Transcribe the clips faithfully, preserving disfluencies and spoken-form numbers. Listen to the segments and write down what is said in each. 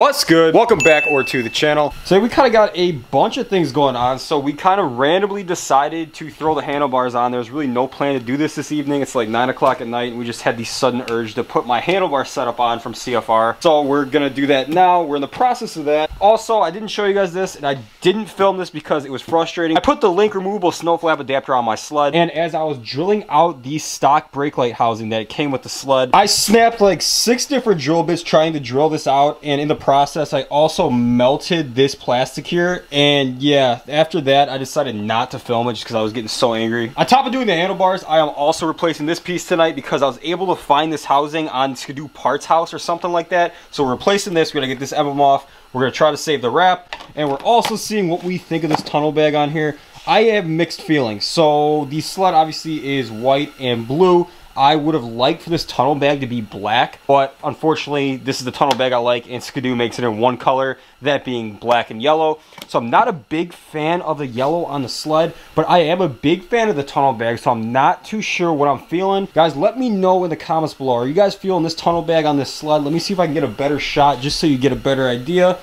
What's good? Welcome back or to the channel. Today we kind of got a bunch of things going on, so we kind of randomly decided to throw the handlebars on. There's really no plan to do this this evening. It's like nine o'clock at night and we just had the sudden urge to put my handlebar setup on from C F R. So we're gonna do that now. We're in the process of that. Also, I didn't show you guys this and I didn't film this because it was frustrating. I put the link removable snow flap adapter on my sled, and as I was drilling out the stock brake light housing that came with the sled, I snapped like six different drill bits trying to drill this out, and in the process I also melted this plastic here. And yeah, after that I decided not to film it just because I was getting so angry. On top of doing the handlebars, I am also replacing this piece tonight because I was able to find this housing on Skidoo Parts House or something like that. So we're replacing this, we're gonna get this emblem off, we're gonna try to save the wrap, and we're also seeing what we think of this tunnel bag on here. I have mixed feelings. So the sled obviously is white and blue. I would have liked for this tunnel bag to be black, but unfortunately this is the tunnel bag I like, and Skidoo makes it in one color, that being black and yellow. So I'm not a big fan of the yellow on the sled, but I am a big fan of the tunnel bag, so I'm not too sure what I'm feeling. Guys, let me know in the comments below. Are you guys feeling this tunnel bag on this sled? Let me see if I can get a better shot just so you get a better idea.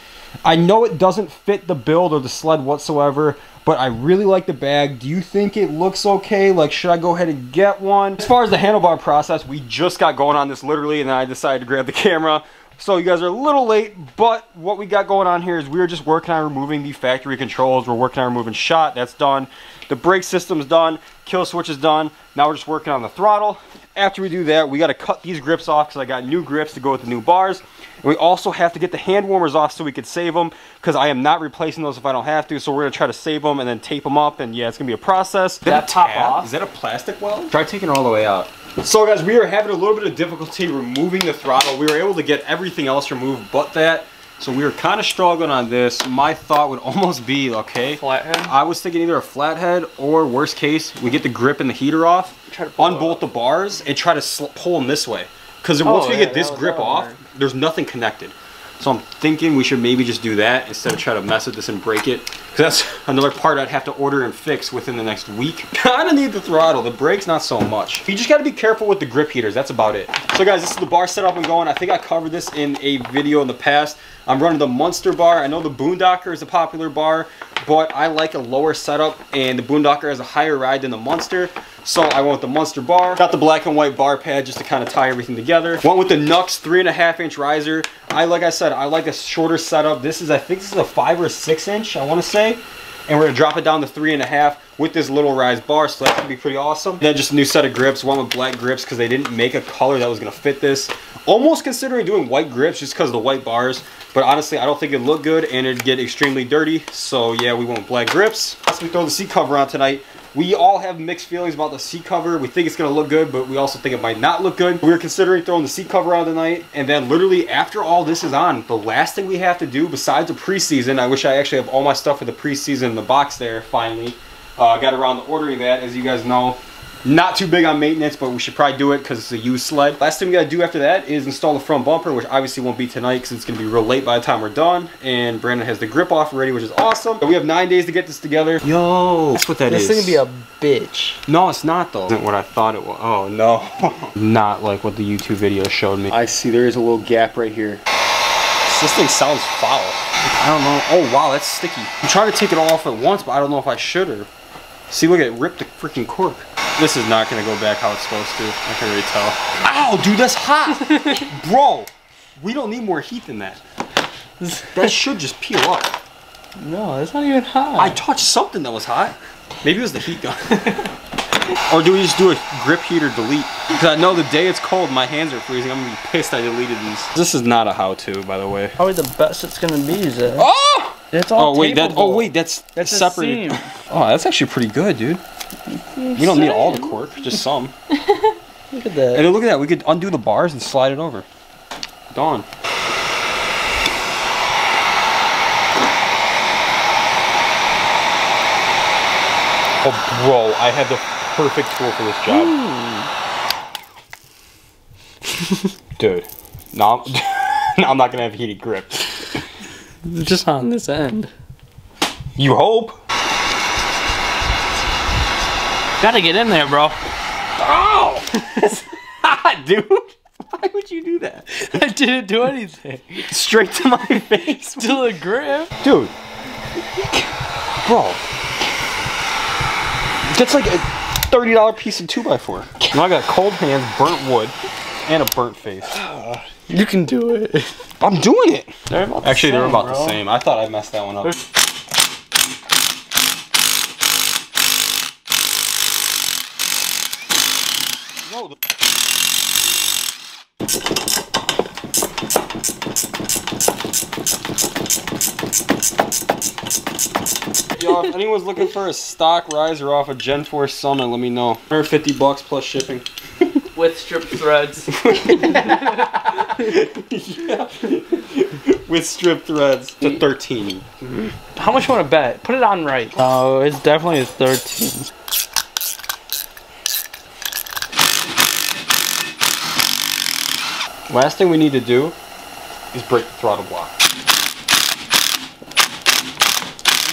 I know it doesn't fit the build or the sled whatsoever, but I really like the bag. Do you think it looks okay? Like, should I go ahead and get one? As far as the handlebar process, we just got going on this literally, and then I decided to grab the camera. So you guys are a little late, but what we got going on here is we're just working on removing the factory controls. We're working on removing shot, that's done. The brake system's done, kill switch is done. Now we're just working on the throttle. After we do that, we gotta cut these grips off because I got new grips to go with the new bars. And we also have to get the hand warmers off so we could save them, because I am not replacing those if I don't have to. So we're gonna try to save them and then tape them up, and yeah, it's gonna be a process. That top off. Is that a plastic weld? Try taking it all the way out. So guys, we are having a little bit of difficulty removing the throttle. We were able to get everything else removed but that. So we were kind of struggling on this. My thought would almost be, okay, flathead. I was thinking either a flathead or, worst case, we get the grip and the heater off, try to unbolt the bars, and try to pull them this way. Because oh, once we yeah, get this grip off, there. there's nothing connected. So I'm thinking we should maybe just do that instead of try to mess with this and break it. Because that's another part I'd have to order and fix within the next week. Kind of need the throttle. The brake's not so much. You just got to be careful with the grip heaters. That's about it. So guys, this is the bar setup I'm going. I think I covered this in a video in the past. I'm running the Munster bar. I know the Boondocker is a popular bar, but I like a lower setup, and the Boondocker has a higher ride than the Munster. So I went with the Munster bar. Got the black and white bar pad just to kind of tie everything together. Went with the NUX three and a half inch riser. I, like I said, I like a shorter setup. This is, I think this is a five or six inch, I want to say. And we're gonna drop it down to three and a half with this little rise bar, so that's gonna be pretty awesome. And then just a new set of grips, one with black grips because they didn't make a color that was gonna fit this. Almost considering doing white grips just because of the white bars, but honestly I don't think it'd look good and it'd get extremely dirty. So yeah, we want black grips. Once we throw the seat cover on tonight, we all have mixed feelings about the seat cover. We think it's gonna look good, but we also think it might not look good. We were considering throwing the seat cover on tonight, and then literally after all this is on, the last thing we have to do besides the preseason, I wish I actually have all my stuff for the preseason in the box there finally. I uh, got around to ordering that, as you guys know. Not too big on maintenance, but we should probably do it because it's a used sled. Last thing we gotta do after that is install the front bumper, which obviously won't be tonight because it's gonna be real late by the time we're done. And Brandon has the grip off already, which is awesome. But we have nine days to get this together. Yo, that's what that this is. This is gonna be a bitch. No, it's not though. Isn't what I thought it was. Oh no. Not like what the YouTube video showed me. I see there is a little gap right here. This thing sounds foul. I don't know. Oh wow, that's sticky. I'm trying to take it all off at once, but I don't know if I should or. See, look at it, ripped the freaking cork. This is not gonna go back how it's supposed to. I can already tell. Ow, dude, that's hot! Bro, we don't need more heat than that. That should just peel up. No, that's not even hot. I touched something that was hot. Maybe it was the heat gun. Or do we just do a grip heater delete? Because I know the day it's cold, my hands are freezing. I'm gonna be pissed I deleted these. This is not a how-to, by the way. Probably the best it's gonna be is that. Oh! It's all oh wait, that, oh wait, that's, that's separated. Oh, that's actually pretty good, dude. We don't need all the cork, just some. Look at that. And look at that, we could undo the bars and slide it over. Dawn. Oh, bro, I have the perfect tool for this job. Mm. Dude, no, no, I'm not gonna have a heated grip. Just on this end. You hope. Gotta get in there, bro. Oh! It's hot, dude. Why would you do that? I didn't do anything. Straight to my face. Still a grip. Dude. Bro. That's like a thirty dollar piece of two by four. Now I got cold hands, burnt wood, and a burnt face. Uh, you can do it. I'm doing it. They're about Actually, the same, they're about bro. the same. I thought I messed that one up. There's Yo, if anyone's looking for a stock riser off a Gen four Summit, let me know. one hundred fifty bucks plus shipping. With stripped threads. Yeah. With stripped threads to thirteen. Mm-hmm. How much you want to bet? Put it on right. Oh, it's definitely a thirteen. Last thing we need to do is break the throttle block.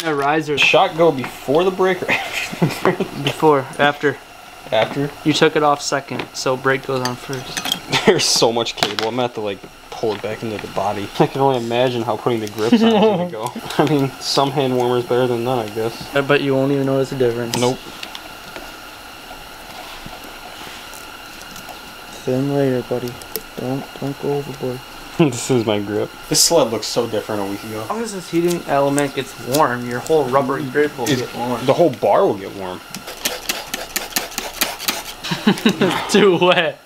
A riser. Shot go before the brake or after the brake? Before, after. After? You took it off second, so brake goes on first. There's so much cable, I'm gonna have to like pull it back into the body. I can only imagine how putting the grips on is gonna go. I mean, some hand warmers better than none, I guess. I bet you won't even notice the difference. Nope. Thin layer, buddy. Don't, don't go overboard. This is my grip. This sled looks so different a week ago. As long as this heating element gets warm, your whole rubbery grip will it's, get warm. The whole bar will get warm. Too wet.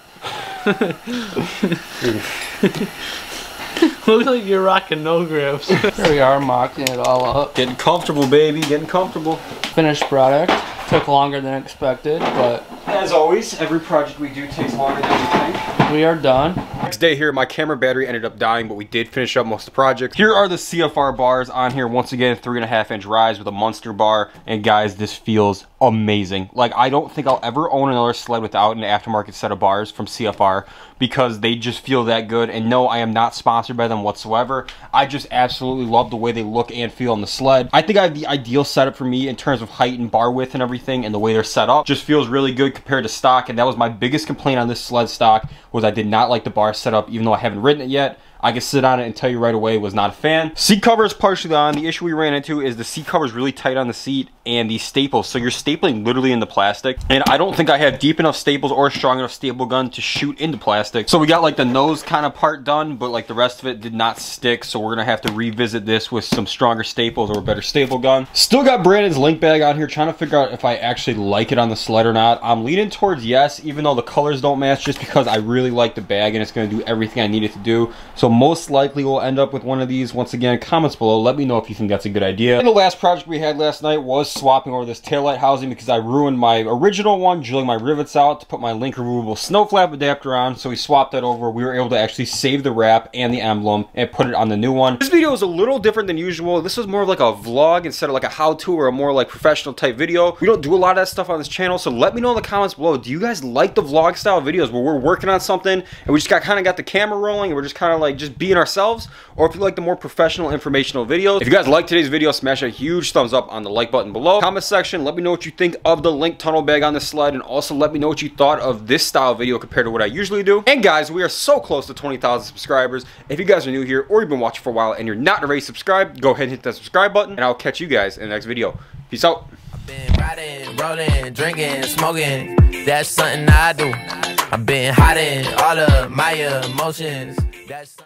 Looks like you're rocking no grips. Here we are, mocking it all up. Getting comfortable, baby. Getting comfortable. Finished product. Took longer than expected, but... As always, every project we do takes longer than we think. We are done. Next day here, my camera battery ended up dying, but we did finish up most of the project. Here are the C F R bars on here. Once again, three and a half inch rise with a Munster bar. And guys, this feels amazing. Like, I don't think I'll ever own another sled without an aftermarket set of bars from C F R because they just feel that good. And no, I am not sponsored by them whatsoever. I just absolutely love the way they look and feel on the sled. I think I have the ideal setup for me in terms of height and bar width and everything. And the way they're set up just feels really good compared to stock, and that was my biggest complaint on this sled stock, was I did not like the bar setup. Even though I haven't ridden it yet, I can sit on it and tell you right away, was not a fan. Seat cover is partially on. The issue we ran into is the seat cover is really tight on the seat and the staples. So you're stapling literally into plastic. And I don't think I have deep enough staples or a strong enough staple gun to shoot into plastic. So we got like the nose kind of part done, but like the rest of it did not stick. So we're gonna have to revisit this with some stronger staples or a better staple gun. Still got Brandon's link bag on here, trying to figure out if I actually like it on the sled or not. I'm leaning towards yes, even though the colors don't match, just because I really like the bag and it's gonna do everything I need it to do. So So most likely we'll end up with one of these. Once again, comments below, let me know if you think that's a good idea. And the last project we had last night was swapping over this taillight housing because I ruined my original one, drilling my rivets out to put my link removable snow flap adapter on. So we swapped that over. We were able to actually save the wrap and the emblem and put it on the new one. This video is a little different than usual. This was more of like a vlog instead of like a how-to or a more like professional type video. We don't do a lot of that stuff on this channel. So let me know in the comments below, do you guys like the vlog style videos where we're working on something and we just got kind of got the camera rolling and we're just kind of like just being ourselves, or if you like the more professional informational videos. If you guys like today's video, smash a huge thumbs up on the like button below. Comment section, let me know what you think of the link tunnel bag on this sled, and also let me know what you thought of this style video compared to what I usually do. And guys, we are so close to twenty thousand subscribers. If you guys are new here or you've been watching for a while and you're not already subscribed, go ahead and hit that subscribe button, and I'll catch you guys in the next video. Peace out. I've been riding, rolling, drinking, smoking. That's something I do. I've been hiding all of my emotions. That's